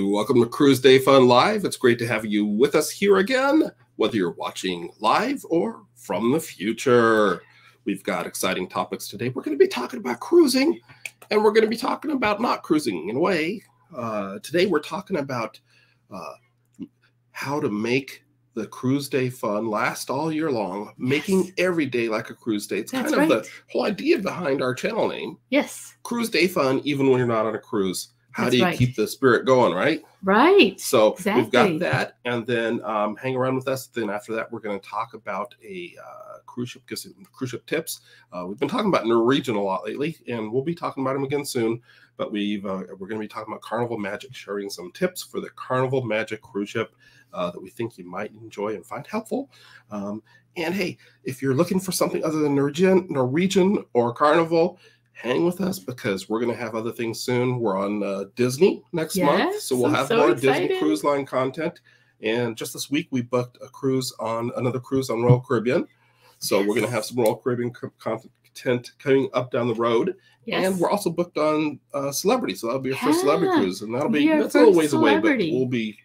Welcome to Cruise Day Fun Live. It's great to have you with us here again, whether you're watching live or from the future. We've got exciting topics today. We're going to be talking about cruising, and we're going to be talking about not cruising in a way. Today we're talking about how to make the Cruise Day Fun last all year long, making every day like a cruise day. It's kind of the whole idea behind our channel name. Yes. Cruise Day Fun, even when you're not on a cruise. How do you keep the spirit going, right? Right. So exactly. We've got that. And then hang around with us. Then after that, we're going to talk about a cruise ship tips. We've been talking about Norwegian a lot lately, and we'll be talking about them again soon. But we're going to be talking about Carnival Magic, sharing some tips for the Carnival Magic cruise ship that we think you might enjoy and find helpful. And hey, if you're looking for something other than Norwegian or Carnival, hang with us because we're going to have other things soon. We're on Disney next month, so we'll have more Disney Cruise Line content. And just this week, we booked a cruise on Royal Caribbean. So we're going to have some Royal Caribbean content coming up down the road. Yes. And we're also booked on Celebrity, so that'll be our first Celebrity cruise, and that'll be that's a little ways away, but we'll be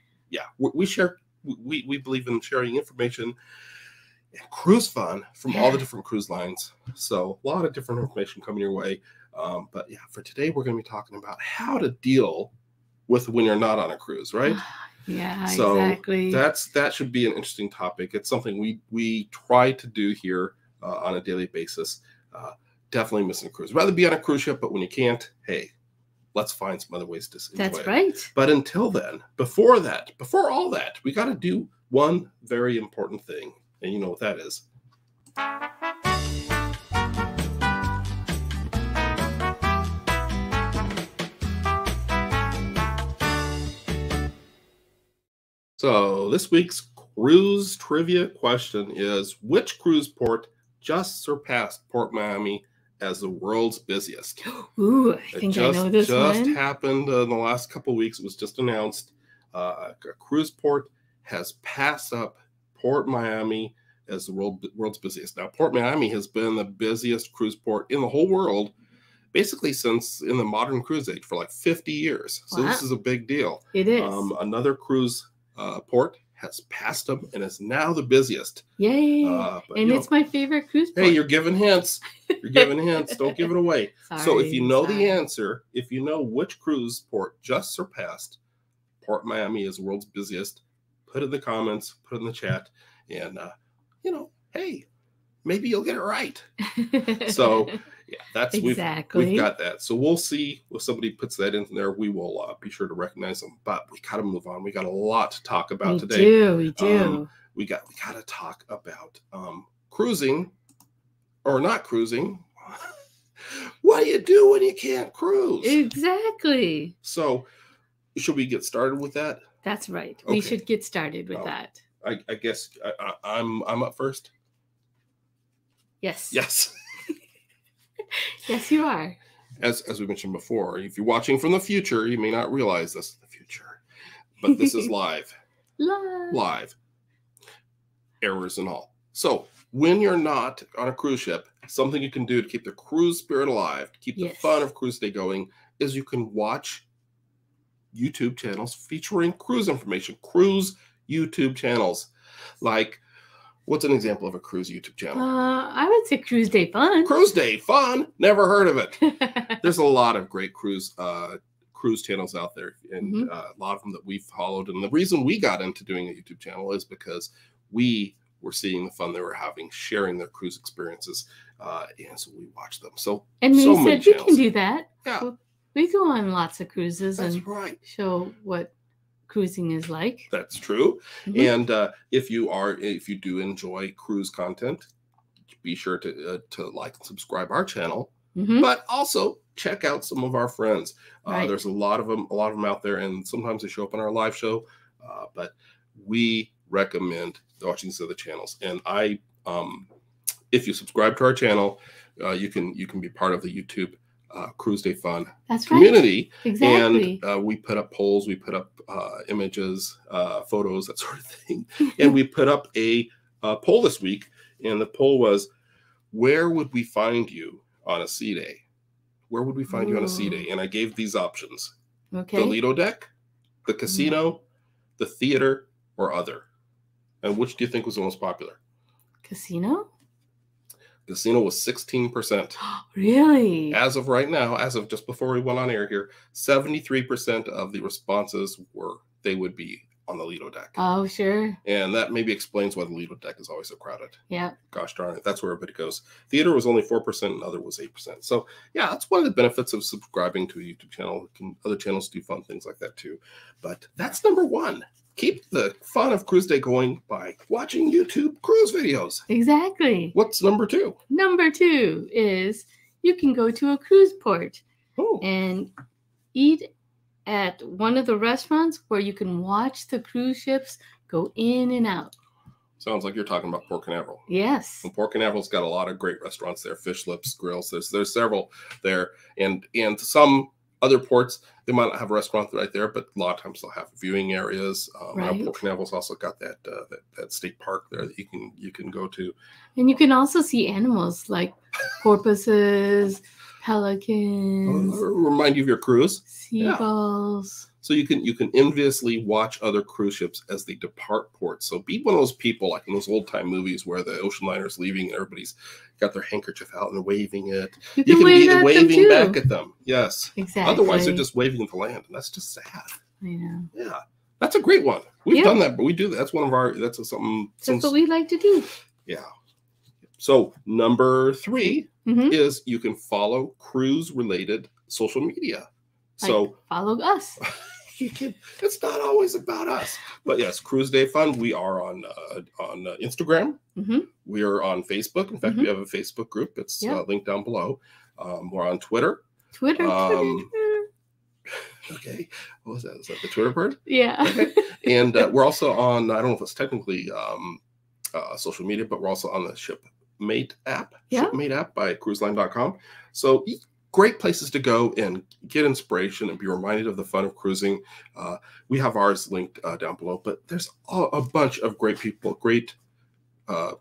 we believe in sharing information. Cruise fun from all the different cruise lines. So a lot of different information coming your way. But yeah, for today, we're going to be talking about how to deal with when you're not on a cruise, right? Yeah, so exactly. That should be an interesting topic. It's something we try to do here on a daily basis. Definitely missing a cruise. Rather be on a cruise ship, but when you can't, hey, let's find some other ways to enjoy it. Right. But until then, before all that, we got to do one very important thing. And you know what that is. So this week's cruise trivia question is, which cruise port just surpassed Port Miami as the world's busiest? Ooh, I think I know this one. It just happened in the last couple of weeks. It was just announced. A cruise port has passed up Port Miami as the world's busiest. Now, Port Miami has been the busiest cruise port in the whole world, basically since in the modern cruise age for like 50 years. So this is a big deal. It is. Another cruise port has passed them and is now the busiest. Yay. And it's my favorite cruise port. Hey, you're giving hints. You're giving hints. Don't give it away. Sorry, so if you know the answer, if you know which cruise port just surpassed Port Miami as the world's busiest, put it in the comments, put it in the chat, and, you know, hey, maybe you'll get it right. So, yeah, that's exactly. We've got that. So we'll see if somebody puts that in there. We will be sure to recognize them, but we got to move on. We got a lot to talk about today. We do. We got to talk about cruising or not cruising. What do you do when you can't cruise? Exactly. So should we get started with that? That's right. Okay. We should get started with that. I guess I'm up first. Yes. Yes. Yes, you are. As we mentioned before, if you're watching from the future, you may not realize this is the future, but this is live. Live. Errors and all. So when you're not on a cruise ship, something you can do to keep the cruise spirit alive, to keep the fun of Cruise Day going, is you can watch YouTube channels featuring cruise information, cruise YouTube channels. Like, what's an example of a cruise YouTube channel? I would say Cruise Day Fun. Cruise Day Fun? Never heard of it. There's a lot of great cruise channels out there, and a lot of them that we've followed. And the reason we got into doing a YouTube channel is because we were seeing the fun they were having, sharing their cruise experiences, and so we watched them. So, and we said we can do that. Yeah. Well, we go on lots of cruises and show what cruising is like. That's true. And if you do enjoy cruise content, be sure to like and subscribe our channel. But also check out some of our friends. There's a lot of them out there, and sometimes they show up on our live show. But we recommend watching these other channels. And if you subscribe to our channel, you can be part of the YouTube Cruise Day Fun community. Exactly. And we put up polls, we put up images, photos, that sort of thing. And we put up a poll this week, and the poll was, where would we find you on a sea day? Where would we find you on a sea day? And I gave these options. Okay. The Lido deck, the casino, the theater, or other? And which do you think was the most popular? Casino? Casino was 16%. Really? As of right now, as of just before we went on air here, 73% of the responses were they would be on the Lido deck. Oh, sure. And that maybe explains why the Lido deck is always so crowded. Yeah. Gosh darn it. That's where everybody goes. Theater was only 4% and other was 8%. So yeah, that's one of the benefits of subscribing to a YouTube channel. Other channels do fun things like that too. But that's number one. Keep the fun of Cruise Day going by watching YouTube cruise videos. Exactly. What's number two? Number two is you can go to a cruise port and eat at one of the restaurants where you can watch the cruise ships go in and out. Sounds like you're talking about Port Canaveral. Yes. And Port Canaveral's got a lot of great restaurants there. Fish Lips Grills. There's several there. And some other ports, they might not have a restaurant right there, but a lot of times they'll have viewing areas. Port Canaveral's also got that state park there that you can go to. And you can also see animals like porpoises, pelicans. Remind you of your cruise. Seagulls. Yeah. So you can enviously watch other cruise ships as they depart port. So be one of those people like in those old time movies where the ocean liner's leaving and everybody's got their handkerchief out and waving it. You can be waving back at them. Yes. Exactly. Otherwise they're just waving at the land, and that's just sad. Yeah. Yeah. That's a great one. We've done that, but we do that. That's one of our that's what we like to do. Yeah. So number three is you can follow cruise-related social media. Like so follow us. You can. It's not always about us, but yes, Cruise Day Fun. We are on Instagram. We are on Facebook. In fact, we have a Facebook group. It's linked down below. We're on Twitter. Okay, what was that? Is that the Twitter bird? Yeah. Okay. And we're also on. I don't know if it's technically social media, but we're also on the Shipmate app. Yeah. Shipmate app by CruiseLine.com. So great places to go and get inspiration and be reminded of the fun of cruising. We have ours linked down below, but there's a bunch of great people, great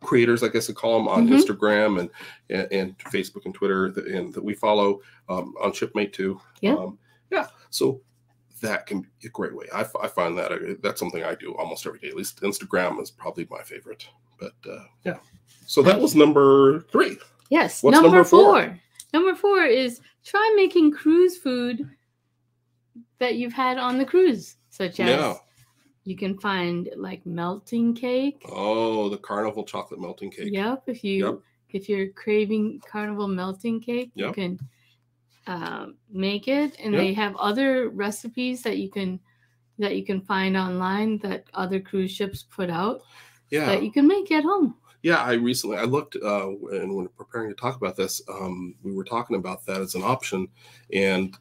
creators, I guess I call them, on Instagram and Facebook and Twitter and that we follow on Shipmate too. Yeah. Yeah. So that can be a great way. I find that's something I do almost every day. At least Instagram is probably my favorite. But yeah. So that was number three. Yes. What's number four? Number four is try making cruise food that you've had on the cruise, such as you can find like melting cake. Oh, the Carnival chocolate melting cake. Yep. If you're craving Carnival melting cake, you can make it, and they have other recipes that you can find online that other cruise ships put out that you can make at home. Yeah, I looked, and when preparing to talk about this, we were talking about that as an option, and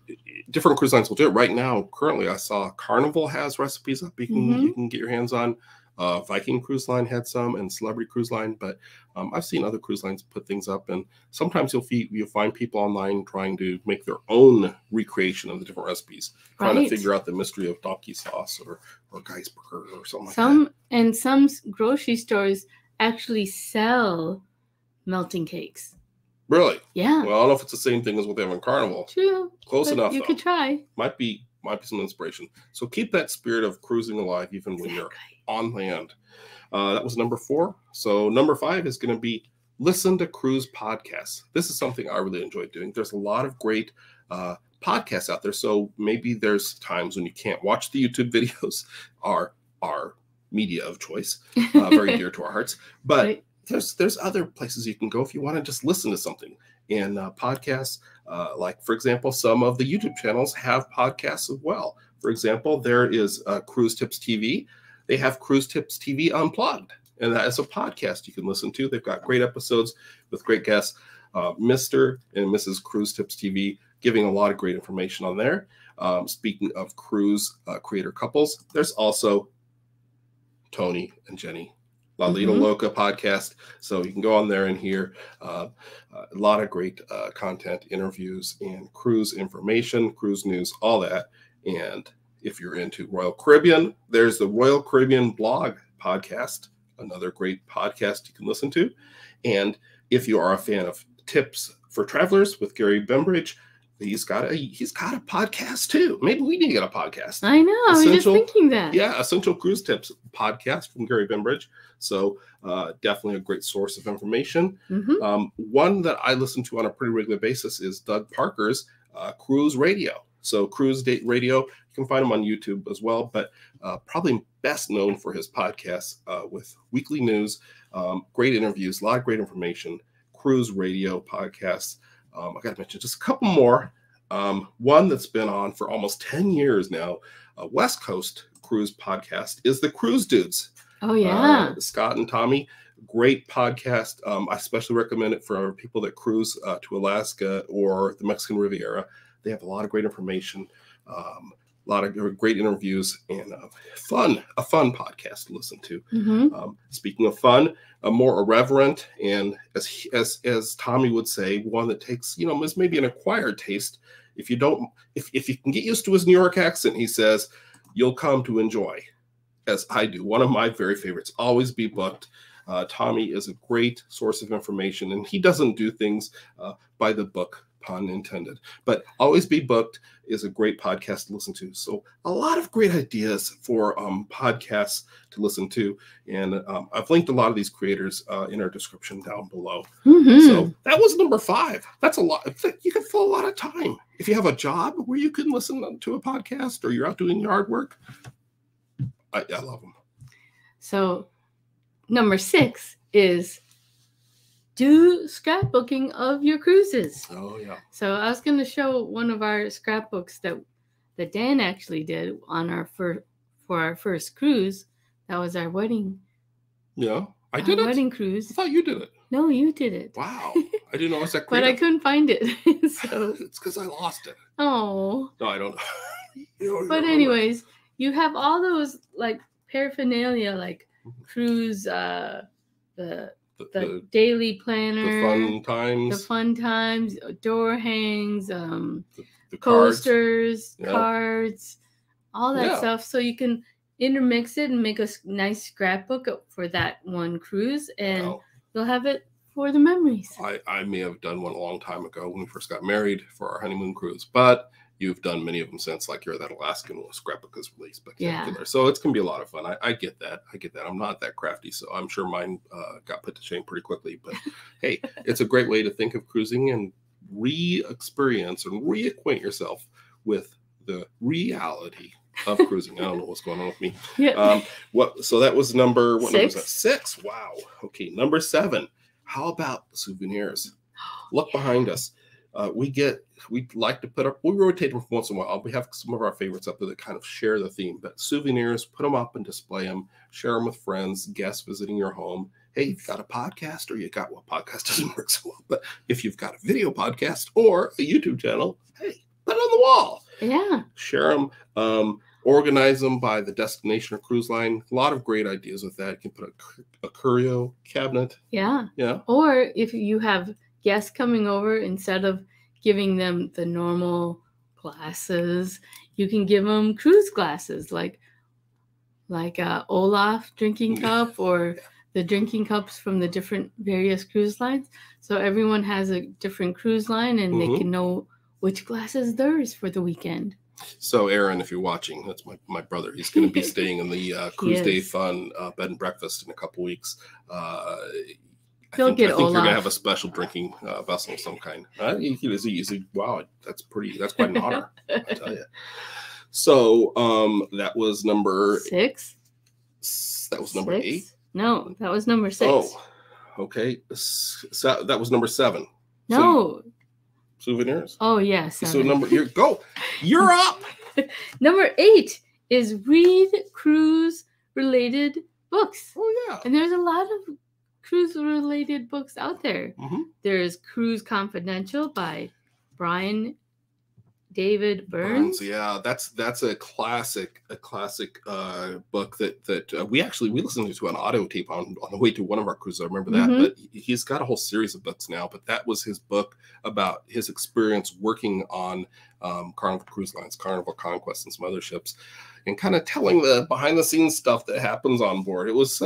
different cruise lines will do it. Right now, currently, I saw Carnival has recipes up you can get your hands on. Viking Cruise Line had some, and Celebrity Cruise Line, but I've seen other cruise lines put things up, and sometimes you'll find people online trying to make their own recreation of the different recipes, trying to figure out the mystery of donkey sauce or Guy's Burger or something like that. And some grocery stores actually sell melting cakes. Really? Yeah. Well, I don't know if it's the same thing as what they have in Carnival. True. Close enough. You could try. Might be some inspiration. So keep that spirit of cruising alive even when you're on land. That was number four. So number five is going to be listen to cruise podcasts. This is something I really enjoy doing. There's a lot of great podcasts out there. So maybe there's times when you can't watch the YouTube videos. Our media of choice, very dear to our hearts, but there's other places you can go if you want to just listen to something. And podcasts, like for example, some of the YouTube channels have podcasts as well. For example, there is Cruise Tips TV. They have Cruise Tips TV Unplugged, and that is a podcast you can listen to. They've got great episodes with great guests. Mr. and Mrs. Cruise Tips TV giving a lot of great information on there. Speaking of cruise creator couples, there's also Tony and Jenny, La Lido Loca podcast. So you can go on there and hear a lot of great content, interviews, and cruise information, cruise news, all that. And if you're into Royal Caribbean, there's the Royal Caribbean blog podcast, another great podcast you can listen to. And if you are a fan of Tips for Travelers with Gary Bembridge, He's got a podcast too. Maybe we need to get a podcast. I know. I'm just thinking that. Yeah, Essential Cruise Tips podcast from Gary Bembridge. So definitely a great source of information. Mm-hmm. One that I listen to on a pretty regular basis is Doug Parker's Cruise Radio. So Cruise Day Radio, you can find him on YouTube as well, but probably best known for his podcast with weekly news, great interviews, a lot of great information. Cruise Radio podcasts. I got to mention just a couple more. One that's been on for almost 10 years now, a West Coast cruise podcast, is the Cruise Dudes. Oh, yeah. Scott and Tommy, great podcast. I especially recommend it for people that cruise to Alaska or the Mexican Riviera. They have a lot of great information, a lot of great interviews, and a fun podcast to listen to. Mm-hmm. Speaking of fun, a more irreverent and, as Tommy would say, one that takes, you know, is maybe an acquired taste. If you don't, if you can get used to his New York accent, he says, you'll come to enjoy, as I do. One of my very favorites, Always Be Booked. Tommy is a great source of information, and he doesn't do things by the book, pun intended. But Always Be Booked is a great podcast to listen to. So a lot of great ideas for podcasts to listen to. And I've linked a lot of these creators in our description down below. Mm-hmm. So that was number 5. That's a lot. You can fill a lot of time. If you have a job where you can listen to a podcast or you're out doing yard work, I love them. So number 6 is do scrapbooking of your cruises. Oh, yeah. So I was going to show one of our scrapbooks that Dan actually did on for our first cruise. That was our wedding. Yeah, I did it. Wedding cruise. I thought you did it. No, you did it. Wow. I didn't know it was that creative. But I couldn't find it. So it's because I lost it. Oh. No, I don't know. But anyways, you have all those like paraphernalia, like cruise, the daily planner, the fun times, door hangs, the posters, cards, all that stuff. So you can intermix it and make a nice scrapbook for that one cruise, and you'll have it for the memories. I may have done one a long time ago when we first got married for our honeymoon cruise, but you've done many of them since, like you're that Alaskan scrapbook is released. So it's going to be a lot of fun. I get that. I'm not that crafty, so I'm sure mine got put to shame pretty quickly. But hey, it's a great way to think of cruising and re-experience and reacquaint yourself with the reality of cruising. I don't know what's going on with me. Yeah. So that was number 6. Wow. Okay. Number 7. How about souvenirs? Look behind us. We like to put up, we rotate them once in a while. We have some of our favorites up there that kind of share the theme, but souvenirs, put them up and display them, share them with friends, guests visiting your home. Hey, you've got a podcast, or you got what podcast doesn't work so well, but if you've got a video podcast or a YouTube channel, hey, put it on the wall. Yeah. Share them, organize them by the destination or cruise line. A lot of great ideas with that. You can put a curio cabinet. Yeah. Yeah. Or if you have guests coming over, instead of giving them the normal glasses, you can give them cruise glasses, like a Olaf drinking cup, or the drinking cups from the various cruise lines. So everyone has a different cruise line, and they can know which glass is theirs for the weekend. So Aaron, if you're watching, that's my brother. He's going to be staying in the Cruise Day Fun bed and breakfast in a couple weeks. I think you're gonna have a special drinking vessel of some kind. Wow, that's quite an honor, I tell you. So that was number 6. That was number 8. No, that was number 6. Oh, okay. So that was number 7. No, souvenirs. Oh yes. Yeah, so you're up. Number 8 is read cruise related books. Oh yeah, and there's a lot of cruise-related books out there. Mm-hmm. There's Cruise Confidential by Brian David Burns. Yeah, that's a classic book that we listened to an audio tape on the way to one of our cruises. I remember that. Mm-hmm. But he's got a whole series of books now. But that was his book about his experience working on Carnival Cruise Lines, Carnival Conquest, and some other ships, and kind of telling the behind-the-scenes stuff that happens on board. It was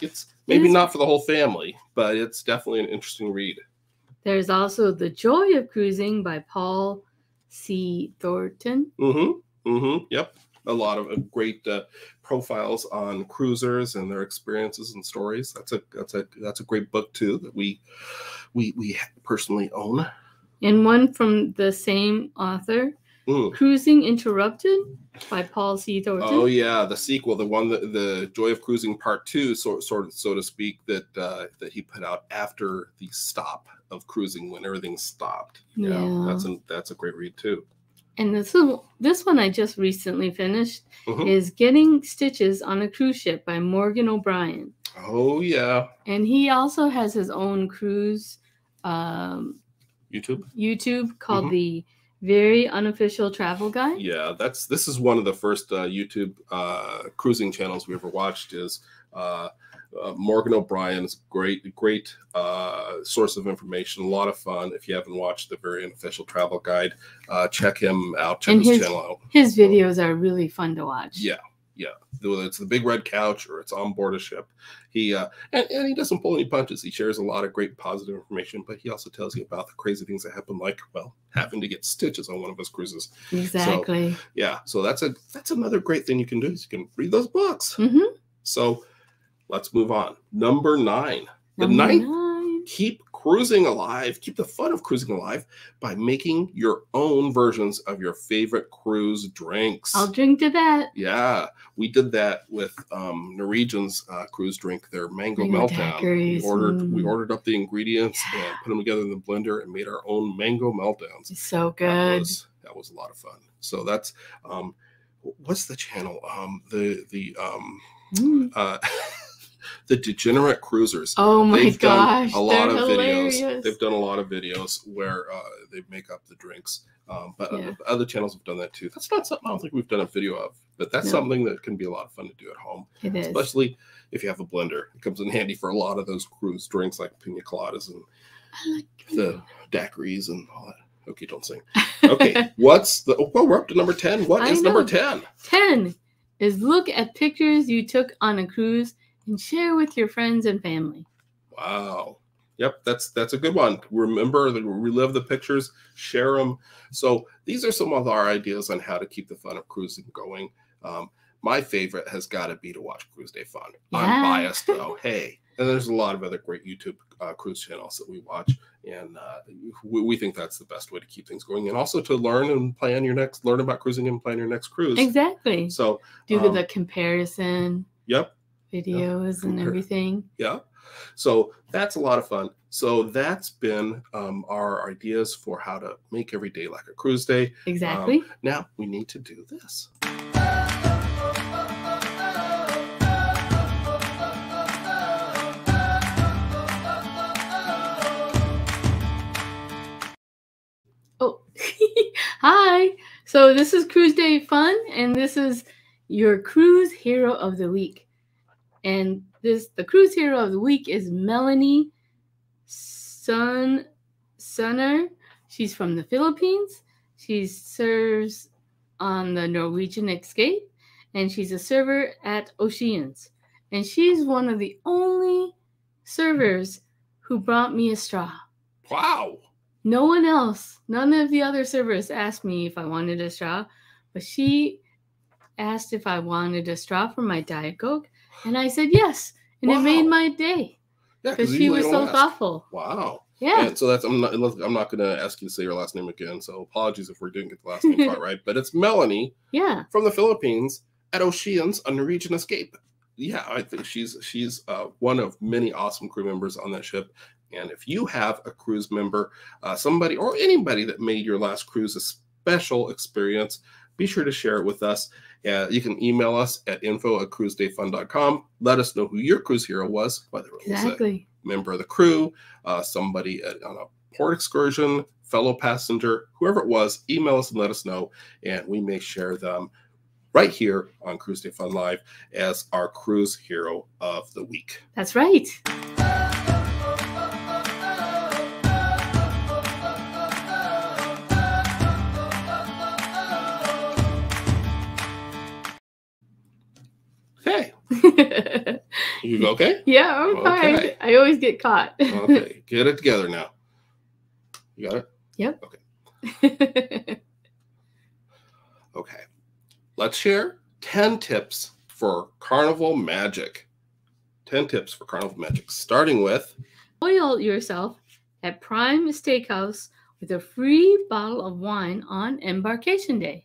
it's maybe not for the whole family, but it's definitely an interesting read. There's also The Joy of Cruising by Paul C. Thornton. Mm-hmm. Mm-hmm. Yep. A lot of great profiles on cruisers and their experiences and stories. That's a great book too that we personally own. And one from the same author, Cruising Interrupted by Paul C. Thornton. Oh yeah, the sequel, the one that The Joy of Cruising Part 2, so to speak, that he put out after the stop of cruising when everything stopped. Yeah. That's a great read too. And this one I just recently finished is Getting Stitches on a Cruise Ship by Morgan O'Brien. Oh, yeah. And he also has his own cruise YouTube called The Very Unofficial Travel Guide. Yeah, this is one of the first YouTube cruising channels we ever watched is Morgan O'Brien's great source of information. A lot of fun. If you haven't watched The Very Unofficial Travel Guide, check him out. Check his channel out. His videos are really fun to watch. Yeah. Yeah. Whether it's the big red couch or it's on board a ship. He and he doesn't pull any punches. He shares a lot of great positive information, but he also tells you about the crazy things that happen, like, well, having to get stitches on one of his cruises. Exactly. So, yeah. So that's another great thing you can do is you can read those books. Mm-hmm. So let's move on. Number 9. The ninth, keep cruising alive. Keep the fun of cruising alive by making your own versions of your favorite cruise drinks. I'll drink to that. Yeah. We did that with Norwegian's cruise drink, their mango meltdown. We ordered up the ingredients and put them together in the blender and made our own mango meltdowns. It's so good. That was a lot of fun. So that's what's the channel? The Degenerate Cruisers. Oh my gosh! They've done a lot of videos where they make up the drinks. Other channels have done that too. That's not something I don't think we've done a video of, but that's something that can be a lot of fun to do at home. Especially if you have a blender. It comes in handy for a lot of those cruise drinks like pina coladas and the daiquiris and all that. Okay, don't sing. Okay, we're up to number 10. What is number 10? 10 is look at pictures you took on a cruise and share with your friends and family. Wow. Yep, that's a good one. Remember, relive the pictures, share them. So these are some of our ideas on how to keep the fun of cruising going. My favorite has got to be to watch Cruise Day Fun. Yeah. I'm biased, though. Hey. And there's a lot of other great YouTube cruise channels that we watch. And we think that's the best way to keep things going. And also to learn about cruising and plan your next cruise. Exactly. So do the comparison. Yep. Videos and everything. Yeah. So that's a lot of fun. So that's been our ideas for how to make every day like a cruise day. Exactly. Now we need to do this. Oh, hi. So this is Cruise Day Fun, and this is your Cruise Hero of the Week. And the Cruise Hero of the Week is Melanie Sunner. She's from the Philippines. She serves on the Norwegian Escape, and she's a server at Oceans. And she's one of the only servers who brought me a straw. Wow. No one else, none of the other servers asked me if I wanted a straw, but she asked if I wanted a straw for my Diet Coke. And I said yes, and it made my day because she was so thoughtful. Wow. Yeah. So I'm not going to ask you to say your last name again. So apologies if we didn't get the last name quite right, but it's Melanie. Yeah. From the Philippines at Oceans on Norwegian Escape. Yeah, I think she's one of many awesome crew members on that ship. And if you have a cruise member, somebody or anybody that made your last cruise a special experience, be sure to share it with us. You can email us at info@cruisedayfun.com. Let us know who your cruise hero was, whether it was a member of the crew, somebody on a port excursion, fellow passenger, whoever it was. Email us and let us know, and we may share them right here on Cruise Day Fun Live as our Cruise Hero of the Week. That's right. You okay? Yeah, I'm fine. I always get caught. Okay, get it together now. You got it? Yep. Okay. Okay, let's share 10 tips for Carnival Magic. 10 tips for Carnival Magic, starting with... Spoil yourself at Prime Steakhouse with a free bottle of wine on embarkation day.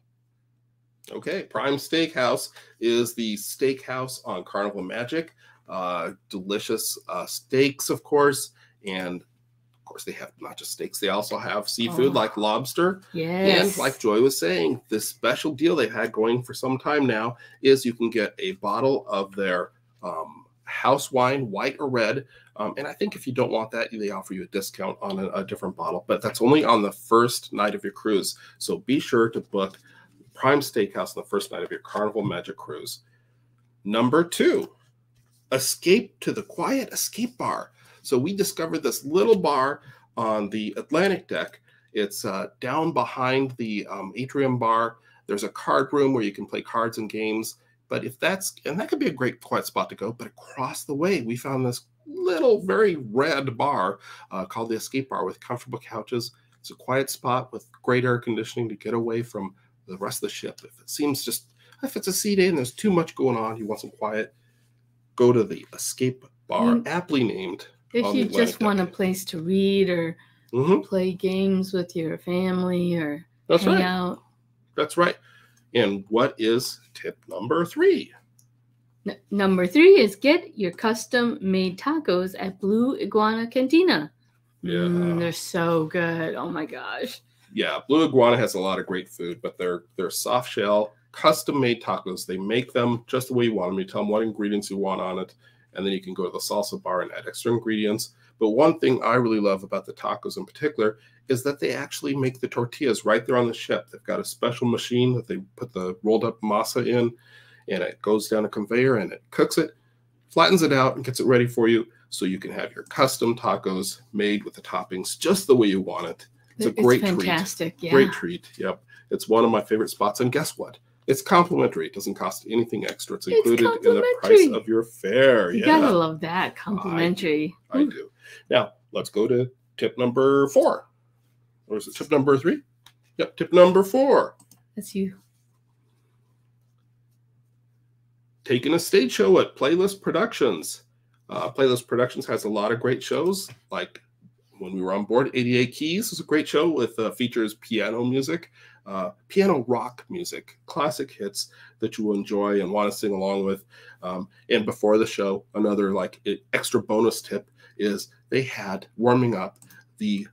Okay, Prime Steakhouse is the steakhouse on Carnival Magic. Delicious steaks, of course, and of course they have not just steaks, they also have seafood like lobster. Yes. And like Joy was saying, this special deal they've had going for some time now is you can get a bottle of their house wine, white or red, and I think if you don't want that, they offer you a discount on a different bottle, but that's only on the first night of your cruise, so be sure to book Prime Steakhouse on the first night of your Carnival Magic cruise. Number 2, escape to the quiet escape bar. So we discovered this little bar on the Atlantic deck. It's down behind the atrium bar. There's a card room where you can play cards and games. But if that's, and that could be a great quiet spot to go, but across the way, we found this little very red bar called the Escape Bar with comfortable couches. It's a quiet spot with great air conditioning to get away from the rest of the ship. If it seems just, if it's a sea day and there's too much going on, you want some quiet, go to the Escape Bar, aptly named. If you just want a place to read or play games with your family or hang out. That's right. And what is tip number 3? Number 3 is get your custom-made tacos at Blue Iguana Cantina. Yeah. They're so good. Oh, my gosh. Yeah, Blue Iguana has a lot of great food, but they're soft shell, custom-made tacos. They make them just the way you want them. You tell them what ingredients you want on it, and then you can go to the salsa bar and add extra ingredients. But one thing I really love about the tacos in particular is that they actually make the tortillas right there on the ship. They've got a special machine that they put the rolled up masa in, and it goes down a conveyor and it cooks it, flattens it out, and gets it ready for you so you can have your custom tacos made with the toppings just the way you want it. It's great fantastic treat. Yeah. Great treat. Yep. It's one of my favorite spots. And guess what? It's complimentary. It doesn't cost anything extra. It's included in the price of your fare. You gotta love that. Complimentary. I do. Now, let's go to tip number 4. Or is it tip number 3? Yep, tip number 4. That's you. Taking a stage show at Playlist Productions. Playlist Productions has a lot of great shows, like when we were on board, 88 Keys was a great show with features piano music, piano rock music, classic hits that you will enjoy and want to sing along with. And before the show, another like extra bonus tip is they had warming up the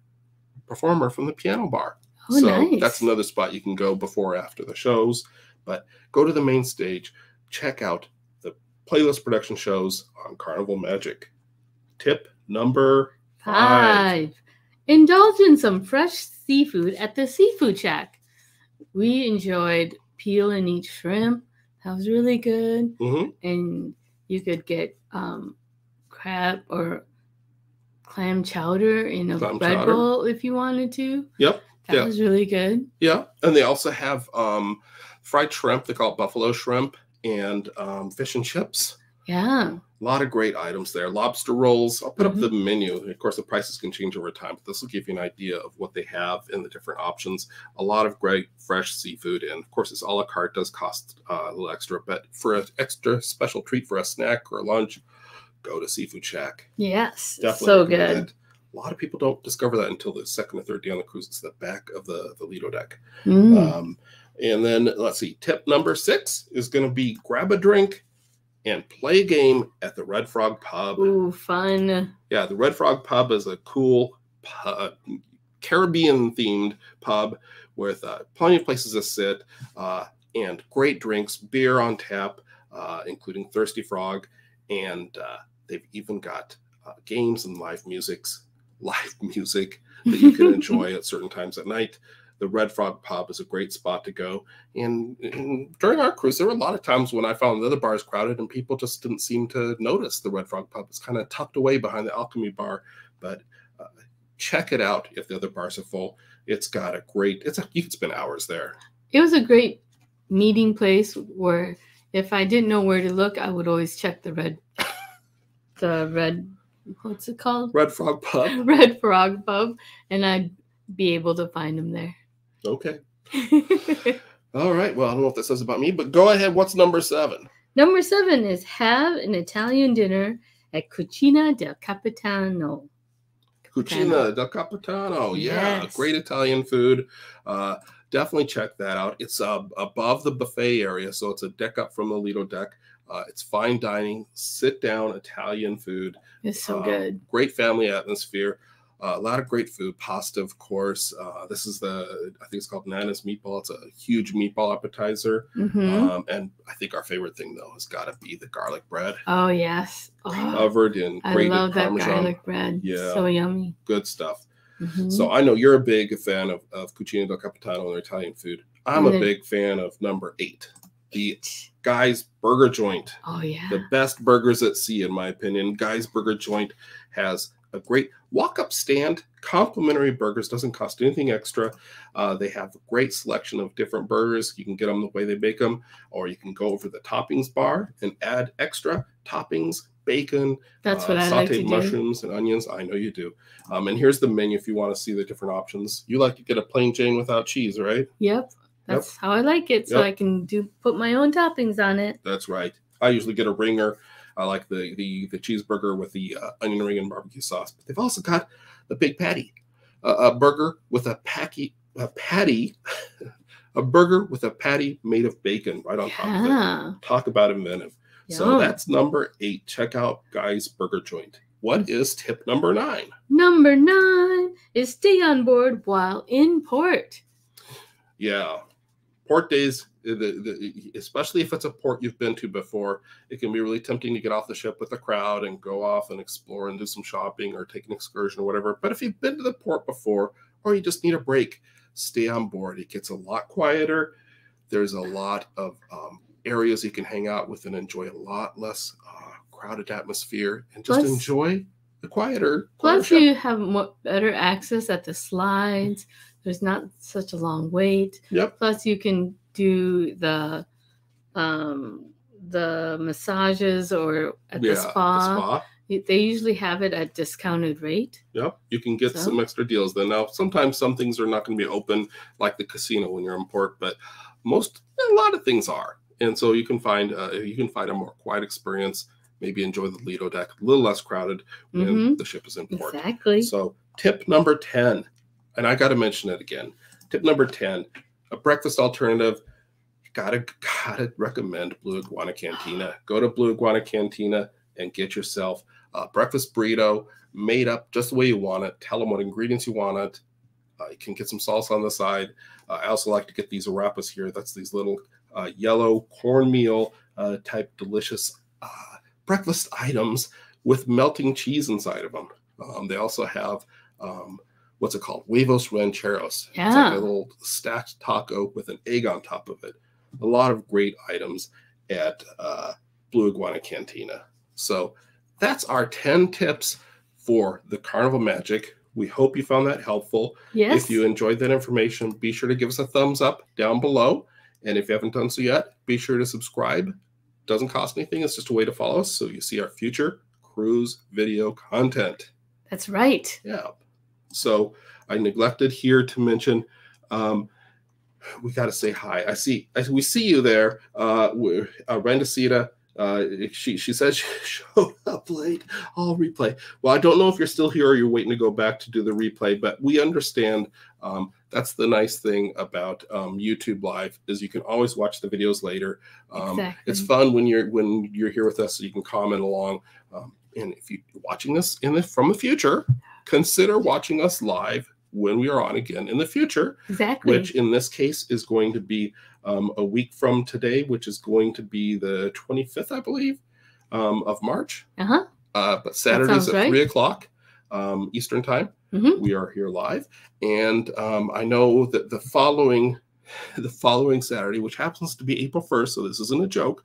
performer from the piano bar. Oh, so nice. That's another spot you can go before or after the shows. But go to the main stage, check out the Playlist Production shows on Carnival Magic. Tip number 5. Indulge in some fresh seafood at the Seafood Shack. We enjoyed peel and eat shrimp. That was really good. And you could get crab or clam chowder in a bread bowl if you wanted to. Yep. That was really good. Yeah. And they also have fried shrimp. They call it buffalo shrimp and fish and chips. Yeah. A lot of great items there. Lobster rolls. I'll put up the menu. Of course, the prices can change over time, but this will give you an idea of what they have and the different options. A lot of great fresh seafood. And of course, this a la carte does cost a little extra, but for an extra special treat for a snack or a lunch, go to Seafood Shack. Yes. Definitely so good. A lot of people don't discover that until the second or third day on the cruise. It's the back of the Lido deck. And then let's see, tip number 6 is going to be grab a drink and play a game at the Red Frog Pub. Ooh, fun. Yeah, the Red Frog Pub is a cool Caribbean-themed pub with plenty of places to sit and great drinks, beer on tap, including Thirsty Frog, and they've even got games and live music that you can enjoy at certain times at night. The Red Frog Pub is a great spot to go. And during our cruise, there were a lot of times when I found the other bars crowded and people just didn't seem to notice the Red Frog Pub. It's kind of tucked away behind the Alchemy Bar, but check it out if the other bars are full. It's got a great, you can spend hours there. It was a great meeting place where if I didn't know where to look, I would always check the red, what's it called? Red Frog Pub. Red Frog Pub. And I'd be able to find them there. Okay. All right. Well, I don't know if that says about me, but go ahead. What's number 7? Number 7 is have an Italian dinner at Cucina del Capitano. Cucina del Capitano. Yeah. Yes. Great Italian food. Definitely check that out. It's above the buffet area, so it's a deck up from the Lido deck. It's fine dining, sit-down Italian food. It's so good. Great family atmosphere. A lot of great food. Pasta, of course. This is I think it's called Nana's Meatball. It's a huge meatball appetizer. Mm-hmm. And I think our favorite thing, though, has got to be the garlic bread. Oh, yes. Oh, covered in grated Parmesan. I love that garlic bread. Yeah. So yummy. Good stuff. Mm-hmm. So I know you're a big fan of Cucina del Capitano and their Italian food. I'm a big fan of number 8. The Guy's Burger Joint. Oh, yeah. The best burgers at sea, in my opinion. Guy's Burger Joint has a great walk-up stand, complimentary burgers, doesn't cost anything extra. They have a great selection of different burgers. You can get them the way they make them, or you can go over the toppings bar and add extra toppings, bacon, sauteed mushrooms and onions. I know you do. And here's the menu if you want to see the different options. You like to get a plain Jane without cheese, right? Yep. That's how I like it, so I can put my own toppings on it. That's right. I usually get a ringer. I like the cheeseburger with the onion ring and barbecue sauce. But they've also got the big patty, a burger with a patty made of bacon right on top of it. Talk about inventive. Yum. So that's number 8. Check out Guy's Burger Joint. What is tip number 9? Number 9 is stay on board while in port. Yeah. Port days, especially if it's a port you've been to before, it can be really tempting to get off the ship with the crowd and go off and explore and do some shopping or take an excursion or whatever. But if you've been to the port before or you just need a break, stay on board. It gets a lot quieter. There's a lot of areas you can hang out with and enjoy a lot less crowded atmosphere and just enjoy the quieter. Plus, you have better access at the slides. There's not such a long wait. Yep. Plus, you can do the massages or at the spa. They usually have it at discounted rate. Yep. You can get some extra deals then. Now, sometimes some things are not going to be open, like the casino when you're in port, but a lot of things are. And so you can find a more quiet experience. Maybe enjoy the Lido deck, a little less crowded when the ship is in port. Exactly. So tip number 10. And I got to mention it again. Tip number 10, a breakfast alternative. Gotta recommend Blue Iguana Cantina. Go to Blue Iguana Cantina and get yourself a breakfast burrito made up just the way you want it. Tell them what ingredients you want it. You can get some salsa on the side. I also like to get these arapas here. That's these little yellow cornmeal type delicious breakfast items with melting cheese inside of them. They also have... what's it called? Huevos rancheros. Yeah. It's like a little stacked taco with an egg on top of it. A lot of great items at Blue Iguana Cantina. So that's our 10 tips for the Carnival Magic. We hope you found that helpful. Yes. If you enjoyed that information, be sure to give us a thumbs up down below. And if you haven't done so yet, be sure to subscribe. It doesn't cost anything. It's just a way to follow us so you see our future cruise video content. That's right. Yeah. So I neglected here to mention, we got to say hi. We see you there. Rendicita, she says she showed up late. I'll replay. Well, I don't know if you're still here or you're waiting to go back to do the replay, but we understand. That's the nice thing about YouTube Live is you can always watch the videos later. Exactly. It's fun when you're here with us, so you can comment along. And if you're watching this from the future, consider watching us live when we are on again in the future. Exactly. Which in this case is going to be a week from today, which is going to be the 25th, I believe, of March. Uh-huh. But Saturdays at 3 o'clock Eastern time. Mm-hmm. We are here live. And I know that the following Saturday, which happens to be April 1st, so this isn't a joke,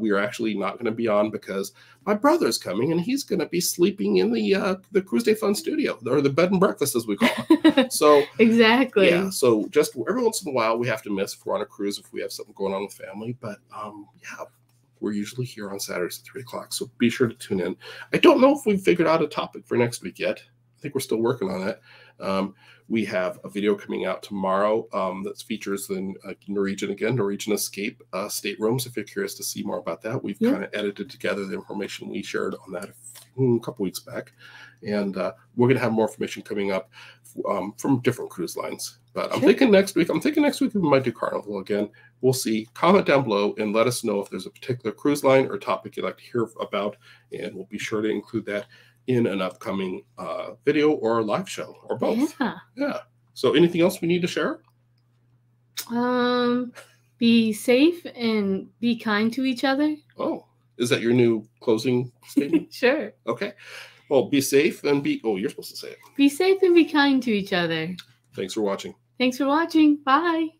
we are actually not going to be on because my brother's coming and he's going to be sleeping in the Cruise Day Fun studio, or the bed and breakfast as we call it. So exactly. Yeah. So just every once in a while we have to miss if we're on a cruise, if we have something going on with family. But yeah, we're usually here on Saturdays at 3 o'clock. So be sure to tune in. I don't know if we've figured out a topic for next week yet. I think we're still working on it. We have a video coming out tomorrow that features the Norwegian again, Norwegian Escape staterooms. If you're curious to see more about that, we've kind of edited together the information we shared on that a couple weeks back. And we're going to have more information coming up from different cruise lines. But I'm thinking next week, we might do Carnival again. We'll see. Comment down below and let us know if there's a particular cruise line or topic you'd like to hear about. And we'll be sure to include that in an upcoming video or a live show or both. Yeah. So anything else we need to share? Be safe and be kind to each other. Oh, is that your new closing statement? Sure. Okay. Well, be safe and be, oh, you're supposed to say it. Be safe and be kind to each other. Thanks for watching. Bye.